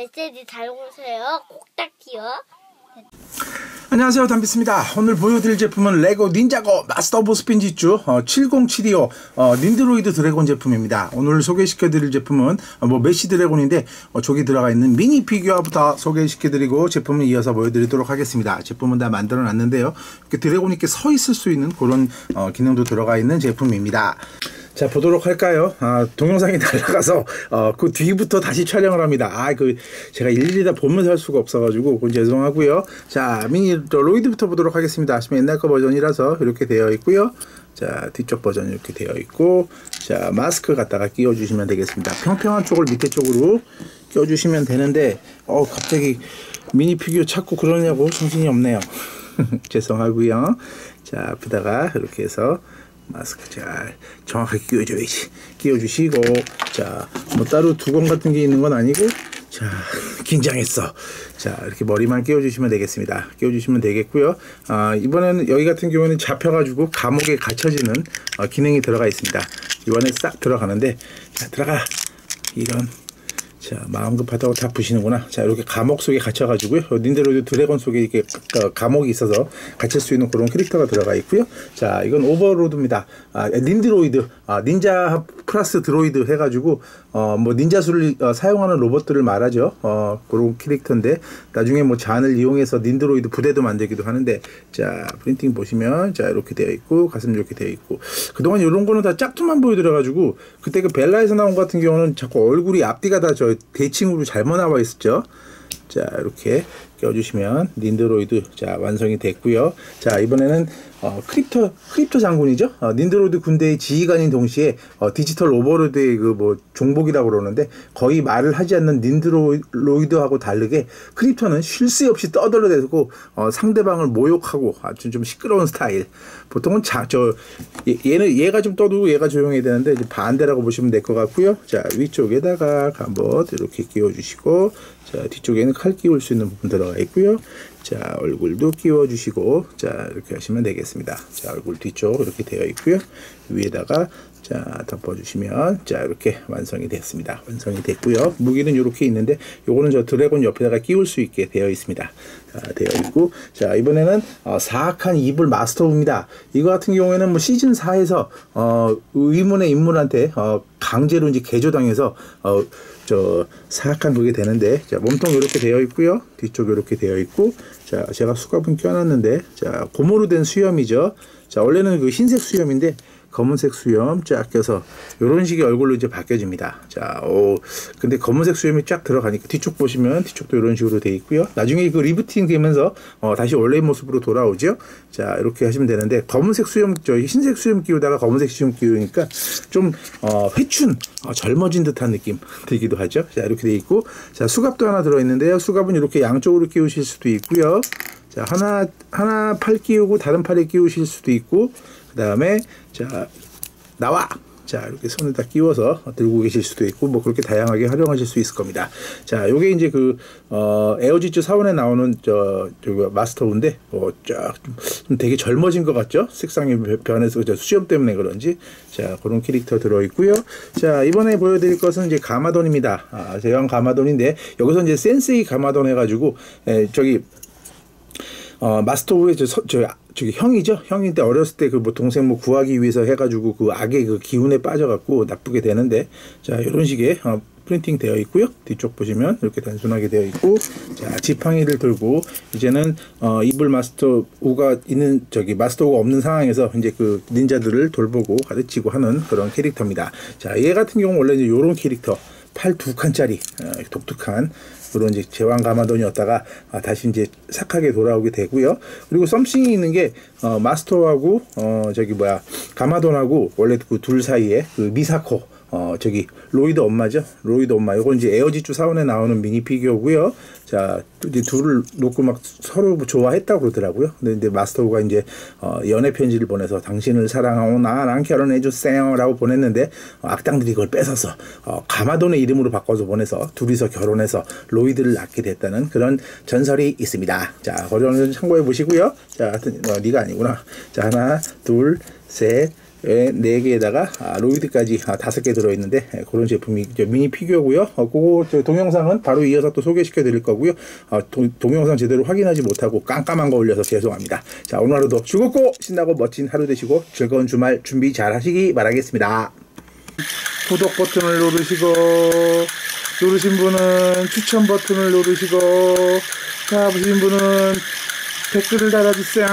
메시지 잘 오세요. 꼭딱지요. 안녕하세요, 담비스입니다. 오늘 보여드릴 제품은 레고 닌자고 마스터 오브 스핀지쥬 70725 닌드로이드 드래곤 제품입니다. 오늘 소개시켜드릴 제품은 메시 드래곤인데 저기 들어가 있는 미니 피규어부터 소개시켜드리고 제품을 이어서 보여드리도록 하겠습니다. 제품은 다 만들어놨는데요. 이렇게 드래곤이 이렇게 서 있을 수 있는 그런 기능도 들어가 있는 제품입니다. 자, 보도록 할까요? 동영상이 날아가서 그 뒤부터 다시 촬영을 합니다. 제가 일일이 다 보면서 할 수가 없어가지고 그건 죄송하고요. 자, 미니 로이드부터 보도록 하겠습니다. 아시면 옛날 거 버전이라서 이렇게 되어 있고요. 자, 뒤쪽 버전 이렇게 되어 있고, 자, 마스크 갖다가 끼워주시면 되겠습니다. 평평한 쪽을 밑에 쪽으로 끼워주시면 되는데, 갑자기 미니 피규어 찾고 그러냐고 정신이 없네요. 죄송하고요. 자, 앞에다가 이렇게 해서 마스크 잘 정확하게 끼워줘야지. 끼워주시고, 자, 뭐 따로 두건 같은 게 있는 건 아니고, 자, 긴장했어. 자, 이렇게 머리만 끼워주시면 되겠습니다. 끼워주시면 되겠고요. 이번에는 여기 같은 경우에는 잡혀가지고 감옥에 갇혀지는 기능이 들어가 있습니다. 이번에 싹 들어가는데, 자, 들어가. 이런. 자, 마음 급하다고 다 부시는구나. 자, 이렇게 감옥 속에 갇혀가지고요. 닌드로이드 드래곤 속에 이렇게 감옥이 있어서 갇힐 수 있는 그런 캐릭터가 들어가 있고요. 자, 이건 오버로드입니다. 닌드로이드, 닌자 플러스 드로이드 해가지고 닌자술을 사용하는 로봇들을 말하죠. 그런 캐릭터인데 나중에 잔을 이용해서 닌드로이드 부대도 만들기도 하는데, 자, 프린팅 보시면 자, 이렇게 되어 있고 가슴 이렇게 되어 있고, 그동안 이런 거는 다 짝퉁만 보여드려가지고 그때 그 벨라에서 나온 것 같은 경우는 자꾸 얼굴이 앞뒤가 다 대칭으로 잘못 나와 있었죠. 자, 이렇게 껴주시면 닌드로이드, 자, 완성이 됐고요. 자, 이번에는 크립터 장군이죠. 닌드로이드 군대의 지휘관인 동시에 디지털 오버로드의 종복이라고 그러는데, 거의 말을 하지 않는 닌드로이드하고 다르게 크립터는 쉴 새 없이 떠들어대고 상대방을 모욕하고 아주 좀 시끄러운 스타일. 보통은 얘가 좀 떠들고 얘가 조용해야 되는데 이제 반대라고 보시면 될 것 같고요. 자, 위쪽에다가 한번 이렇게 끼워주시고, 자, 뒤쪽에는 칼 끼울 수 있는 부분 들어가 있고요. 자, 얼굴도 끼워주시고, 자, 이렇게 하시면 되겠습니다. 자, 얼굴 뒤쪽 이렇게 되어 있고요. 위에다가 자, 덮어주시면, 자, 이렇게 완성이 됐습니다. 완성이 됐고요. 무기는 이렇게 있는데, 요거는 저 드래곤 옆에다가 끼울 수 있게 되어 있습니다. 자, 되어 있고, 자, 이번에는 사악한 이불 마스터입니다. 이거 같은 경우에는 시즌 4에서 의문의 인물한테 강제로 이제 개조당해서 사악한 그게 되는데, 자, 몸통 이렇게 되어 있고요. 뒤쪽 이렇게 되어 있고, 자, 제가 수갑은 껴놨는데, 자, 고무로 된 수염이죠. 자, 원래는 그 흰색 수염인데 검은색 수염 쫙 껴서 요런 식의 얼굴로 이제 바뀌어집니다. 자, 근데 검은색 수염이 쫙 들어가니까 뒤쪽 보시면 뒤쪽도 이런 식으로 돼 있고요. 나중에 그 리부팅 되면서 다시 원래의 모습으로 돌아오죠. 자, 이렇게 하시면 되는데, 검은색 수염, 흰색 수염 끼우다가 검은색 수염 끼우니까 좀 회춘, 젊어진 듯한 느낌 들기도 하죠. 자, 이렇게 돼 있고, 자, 수갑도 하나 들어 있는데요. 수갑은 이렇게 양쪽으로 끼우실 수도 있고요. 자, 하나 팔 끼우고 다른 팔에 끼우실 수도 있고, 그 다음에, 자, 나와! 자, 이렇게 손에다 끼워서 들고 계실 수도 있고, 그렇게 다양하게 활용하실 수 있을 겁니다. 자, 요게 이제 에어지츠 사원에 나오는 마스터우인데, 쫙, 좀 되게 젊어진 것 같죠? 색상이 변해서, 수염 때문에 그런지. 자, 그런 캐릭터 들어있고요. 자, 이번에 보여드릴 것은 이제 가마돈입니다. 제왕 가마돈인데, 여기서 이제 센세이 가마돈 해가지고, 마스터우의 형이죠. 형인데 어렸을 때 동생 구하기 위해서 해가지고 악의 기운에 빠져갖고 나쁘게 되는데, 자, 이런 식의 프린팅 되어 있고요. 뒤쪽 보시면 이렇게 단순하게 되어 있고, 자, 지팡이를 들고 이제는 이불 마스터 우가 있는 마스터 우가 없는 상황에서 이제 닌자들을 돌보고 가르치고 하는 그런 캐릭터입니다. 자, 얘 같은 경우 원래 이제 요런 캐릭터 팔 2칸짜리 독특한 그런 이제 제왕 가마돈이었다가 다시 이제 삭하게 돌아오게 되고요. 그리고 썸씽이 있는 게 마스터하고 가마돈하고 원래 그 둘 사이에 미사코, 로이드 엄마죠. 로이드 엄마. 요건 이제 에어지츠 사원에 나오는 미니 피규어고요. 자, 이제 둘을 놓고 막 서로 좋아했다고 그러더라고요. 근데 마스터가 이제 연애 편지를 보내서 당신을 사랑하고 나랑 결혼해 주세요라고 보냈는데, 악당들이 그걸 뺏어서 가마돈의 이름으로 바꿔서 보내서 둘이서 결혼해서 로이드를 낳게 됐다는 그런 전설이 있습니다. 자, 그거는 참고해 보시고요. 자, 하여튼 네가 아니구나. 자, 하나, 둘, 셋, 4개에다가 로이드까지 5개 들어있는데 그런 제품이 미니 피규어고요. 그거 동영상은 바로 이어서 또 소개시켜 드릴 거고요. 동영상 제대로 확인하지 못하고 깜깜한 거 올려서 죄송합니다. 자, 오늘 하루도 즐겁고 신나고 멋진 하루 되시고 즐거운 주말 준비 잘 하시기 바라겠습니다. 구독 버튼을 누르시고, 누르신 분은 추천 버튼을 누르시고, 다 보신 분은 댓글을 달아주세요.